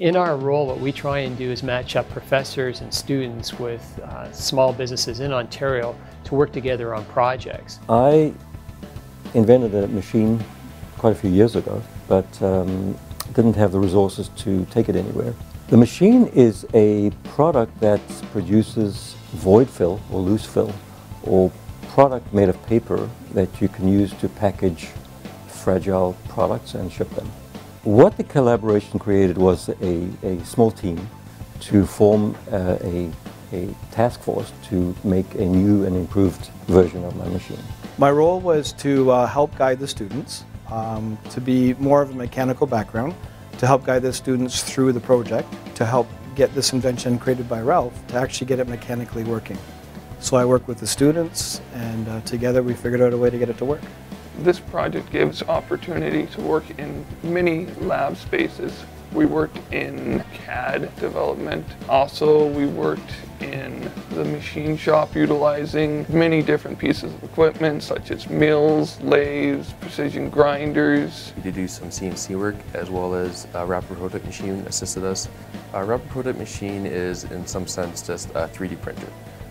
In our role, what we try and do is match up professors and students with small businesses in Ontario to work together on projects. I invented that machine quite a few years ago, but didn't have the resources to take it anywhere. The machine is a product that produces void fill or loose fill, or product made of paper that you can use to package fragile products and ship them. What the collaboration created was a small team to form a task force to make a new and improved version of my machine. My role was to help guide the students, to be more of a mechanical background, to help guide the students through the project, to help get this invention created by Ralph, to actually get it mechanically working. So I worked with the students, and together we figured out a way to get it to work. This project gives opportunity to work in many lab spaces. We worked in CAD development. Also, we worked in the machine shop utilizing many different pieces of equipment such as mills, lathes, precision grinders. We did do some CNC work as well as a wrapper prototype machine assisted us. A wrapper prototype machine is in some sense just a 3D printer.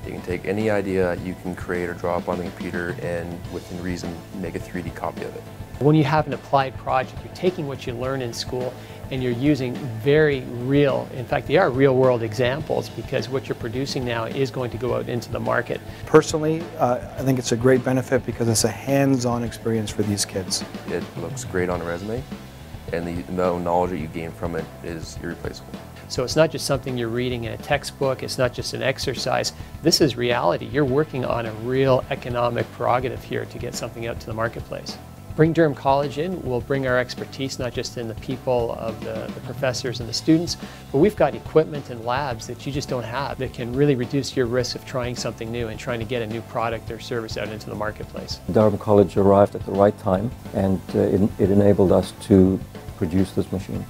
You can take any idea you can create or draw up on the computer and, within reason, make a 3D copy of it. When you have an applied project, you're taking what you learn in school and you're using very real, in fact, they are real-world examples, because what you're producing now is going to go out into the market. Personally, I think it's a great benefit because it's a hands-on experience for these kids. It looks great on a resume, and the amount of knowledge that you gain from it is irreplaceable. So it's not just something you're reading in a textbook, it's not just an exercise. This is reality. You're working on a real economic prerogative here to get something out to the marketplace. Bring Durham College in, we'll bring our expertise not just in the people of the professors and the students, but we've got equipment and labs that you just don't have that can really reduce your risk of trying something new and trying to get a new product or service out into the marketplace. Durham College arrived at the right time, and it enabled us to produce this machine.